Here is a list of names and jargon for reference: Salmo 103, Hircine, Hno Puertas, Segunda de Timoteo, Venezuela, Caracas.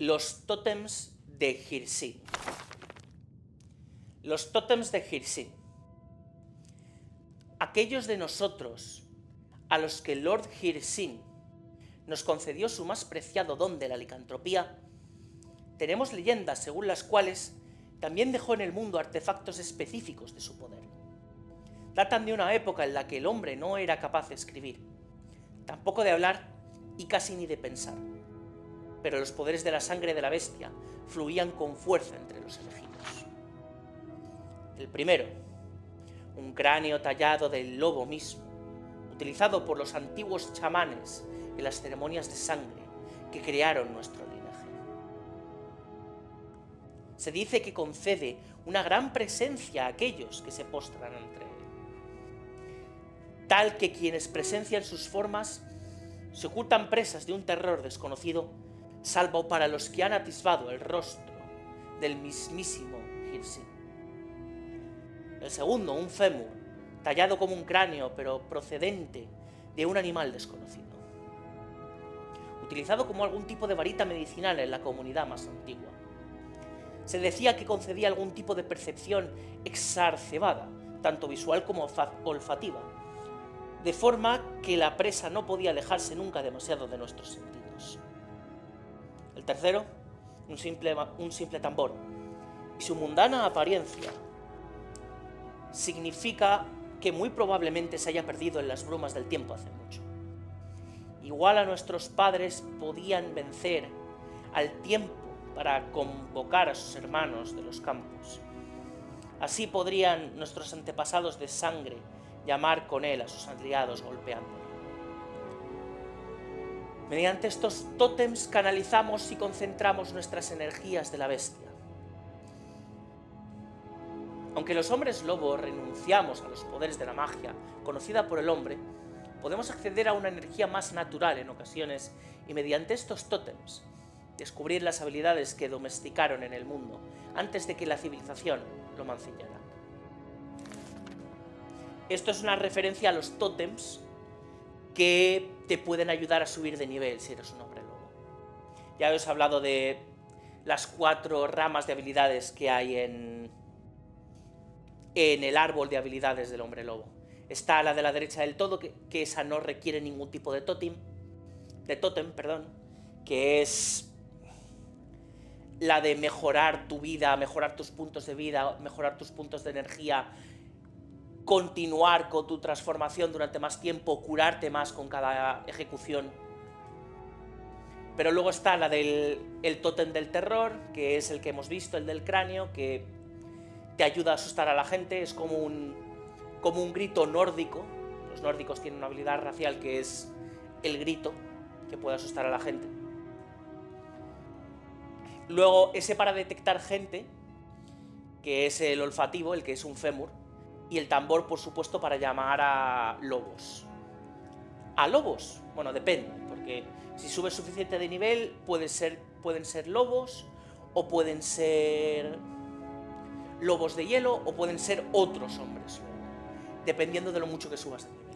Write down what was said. los tótems de Hircine. Los tótems de Hircine. Aquellos de nosotros a los que Lord Hircine nos concedió su más preciado don de la licantropía, tenemos leyendas según las cuales también dejó en el mundo artefactos específicos de su poder. Datan de una época en la que el hombre no era capaz de escribir, tampoco de hablar y casi ni de pensar, pero los poderes de la sangre de la bestia fluían con fuerza entre los elegidos. El primero, un cráneo tallado del lobo mismo, utilizado por los antiguos chamanes en las ceremonias de sangre que crearon nuestro linaje. Se dice que concede una gran presencia a aquellos que se postran ante él, tal que quienes presencian sus formas se ocultan presas de un terror desconocido, salvo para los que han atisbado el rostro del mismísimo Hircine. El segundo, un fémur, tallado como un cráneo, pero procedente de un animal desconocido, utilizado como algún tipo de varita medicinal en la comunidad más antigua. Se decía que concedía algún tipo de percepción exacerbada, tanto visual como olfativa, de forma que la presa no podía alejarse nunca demasiado de nuestros sentidos. El tercero, un simple tambor, y su mundana apariencia significa que muy probablemente se haya perdido en las brumas del tiempo hace mucho. Igual a nuestros padres podían vencer al tiempo para convocar a sus hermanos de los campos. Así podrían nuestros antepasados de sangre llamar con él a sus aliados golpeándolo. Mediante estos tótems canalizamos y concentramos nuestras energías de la bestia. Aunque los hombres lobo renunciamos a los poderes de la magia conocida por el hombre, podemos acceder a una energía más natural en ocasiones y mediante estos tótems descubrir las habilidades que domesticaron en el mundo antes de que la civilización lo mancillara. Esto es una referencia a los tótems que te pueden ayudar a subir de nivel si eres un hombre lobo. Ya os he hablado de las 4 ramas de habilidades que hay en el árbol de habilidades del hombre lobo. Está la de la derecha del todo, que esa no requiere ningún tipo de tótem, que es la de mejorar tu vida, mejorar tus puntos de vida, mejorar tus puntos de energía, continuar con tu transformación durante más tiempo, curarte más con cada ejecución. Pero luego está la del tótem del terror, que es el que hemos visto, el del cráneo, que te ayuda a asustar a la gente, es como un grito nórdico. Los nórdicos tienen una habilidad racial que es el grito, que puede asustar a la gente. Luego ese para detectar gente, que es el olfativo, el que es un fémur, y el tambor, por supuesto, para llamar a lobos. ¿A lobos? Bueno, depende, porque si subes suficiente de nivel pueden ser lobos, o pueden ser lobos de hielo, o pueden ser otros hombres lobo, dependiendo de lo mucho que subas de nivel.